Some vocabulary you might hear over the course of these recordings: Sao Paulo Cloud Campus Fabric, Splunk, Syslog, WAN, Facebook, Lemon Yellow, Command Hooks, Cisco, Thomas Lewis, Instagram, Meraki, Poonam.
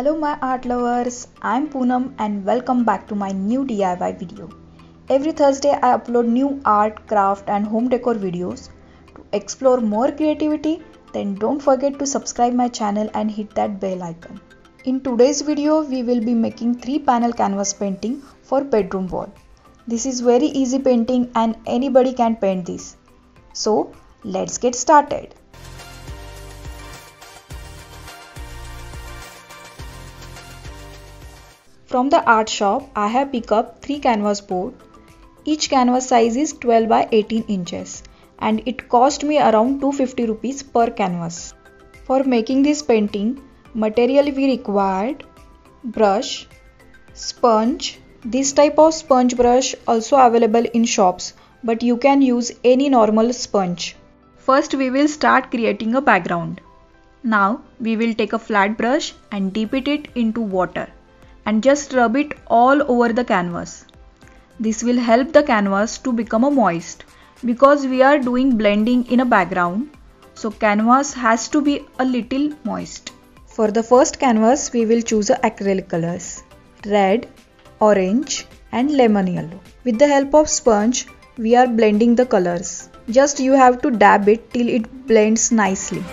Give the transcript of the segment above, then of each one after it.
Hello my art lovers, I am Poonam and welcome back to my new DIY video. Every Thursday I upload new art, craft and home decor videos. To explore more creativity, then don't forget to subscribe my channel and hit that bell icon. In today's video, we will be making 3 panel canvas painting for bedroom wall. This is very easy painting and anybody can paint this. So let's get started. From the art shop, I have picked up 3 canvas board. Each canvas size is 12 by 18 inches and it cost me around 250 rupees per canvas. For making this painting, material we required: brush, sponge. This type of sponge brush also available in shops, but you can use any normal sponge. First we will start creating a background. Now we will take a flat brush and dip it into water and just rub it all over the canvas. This will help the canvas to become moist because we are doing blending in a background, so canvas has to be a little moist. For the first canvas we will choose acrylic colors: red, orange and lemon yellow. With the help of sponge we are blending the colors. Just you have to dab it till it blends nicely.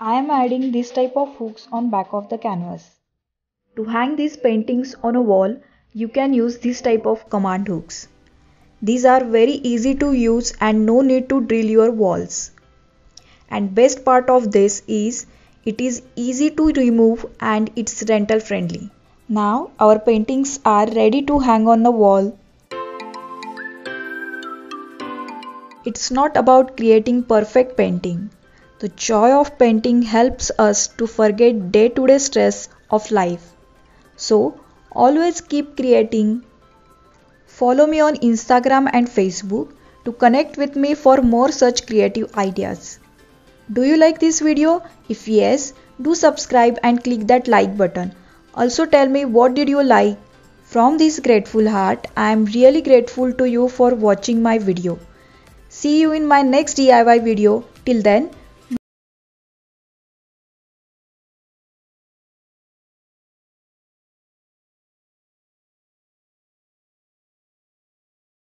I am adding this type of hooks on back of the canvas. To hang these paintings on a wall, you can use this type of command hooks. These are very easy to use and no need to drill your walls. And best part of this is, it is easy to remove and it's rental friendly. Now our paintings are ready to hang on the wall. It's not about creating perfect painting. The joy of painting helps us to forget day-to-day stress of life. So always keep creating. Follow me on Instagram and Facebook to connect with me for more such creative ideas. Do you like this video? If yes, do subscribe and click that like button. Also tell me what did you like. From this grateful heart, I am really grateful to you for watching my video. See you in my next DIY video. Till then,